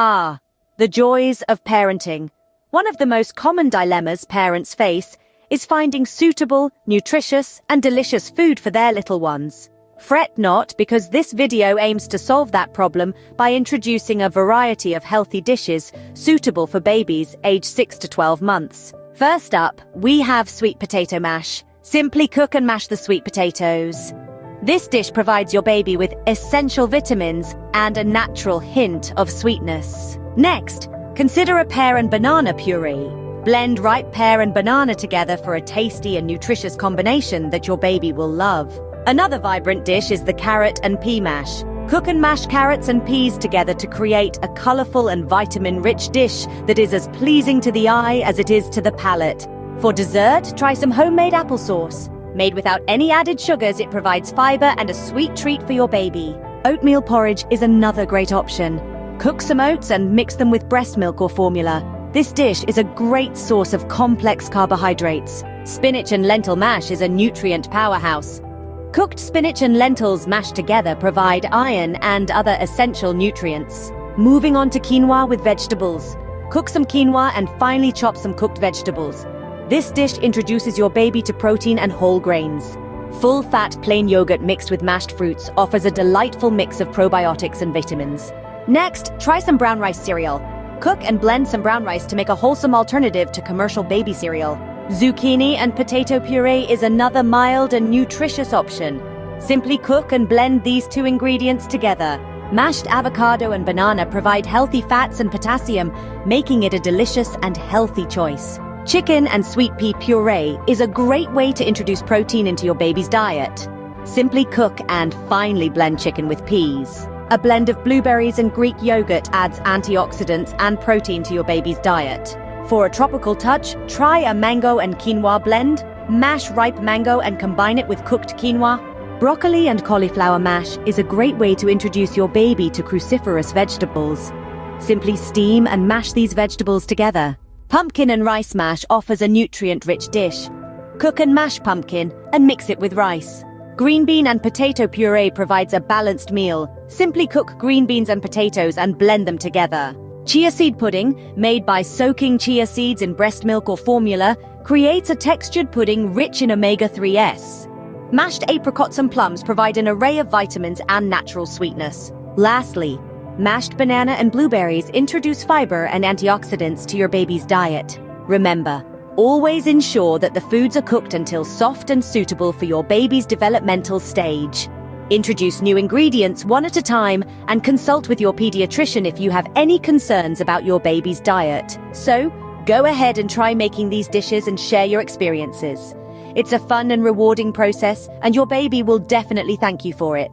Ah, the joys of parenting. One of the most common dilemmas parents face is finding suitable, nutritious, and delicious food for their little ones. Fret not, because this video aims to solve that problem by introducing a variety of healthy dishes suitable for babies aged 6 to 12 months. First up, we have sweet potato mash. Simply cook and mash the sweet potatoes. This dish provides your baby with essential vitamins and a natural hint of sweetness. Next, consider a pear and banana puree. Blend ripe pear and banana together for a tasty and nutritious combination that your baby will love. Another vibrant dish is the carrot and pea mash. Cook and mash carrots and peas together to create a colorful and vitamin-rich dish that is as pleasing to the eye as it is to the palate. For dessert, try some homemade applesauce. Made without any added sugars, it provides fiber and a sweet treat for your baby. Oatmeal porridge is another great option. Cook some oats and mix them with breast milk or formula. This dish is a great source of complex carbohydrates. Spinach and lentil mash is a nutrient powerhouse. Cooked spinach and lentils mashed together provide iron and other essential nutrients. Moving on to quinoa with vegetables. Cook some quinoa and finely chop some cooked vegetables. This dish introduces your baby to protein and whole grains. Full-fat plain yogurt mixed with mashed fruits offers a delightful mix of probiotics and vitamins. Next, try some brown rice cereal. Cook and blend some brown rice to make a wholesome alternative to commercial baby cereal. Zucchini and potato puree is another mild and nutritious option. Simply cook and blend these two ingredients together. Mashed avocado and banana provide healthy fats and potassium, making it a delicious and healthy choice. Chicken and sweet pea puree is a great way to introduce protein into your baby's diet. Simply cook and finely blend chicken with peas. A blend of blueberries and Greek yogurt adds antioxidants and protein to your baby's diet. For a tropical touch, try a mango and quinoa blend. Mash ripe mango and combine it with cooked quinoa. Broccoli and cauliflower mash is a great way to introduce your baby to cruciferous vegetables. Simply steam and mash these vegetables together. Pumpkin and rice mash offers a nutrient-rich dish. Cook and mash pumpkin and mix it with rice. Green bean and potato puree provides a balanced meal. Simply cook green beans and potatoes and blend them together. Chia seed pudding, made by soaking chia seeds in breast milk or formula, creates a textured pudding rich in omega-3s. Mashed apricots and plums provide an array of vitamins and natural sweetness. Lastly, mashed banana and blueberries introduce fiber and antioxidants to your baby's diet. Remember, always ensure that the foods are cooked until soft and suitable for your baby's developmental stage. Introduce new ingredients one at a time and consult with your pediatrician if you have any concerns about your baby's diet. So, go ahead and try making these dishes and share your experiences. It's a fun and rewarding process, and your baby will definitely thank you for it.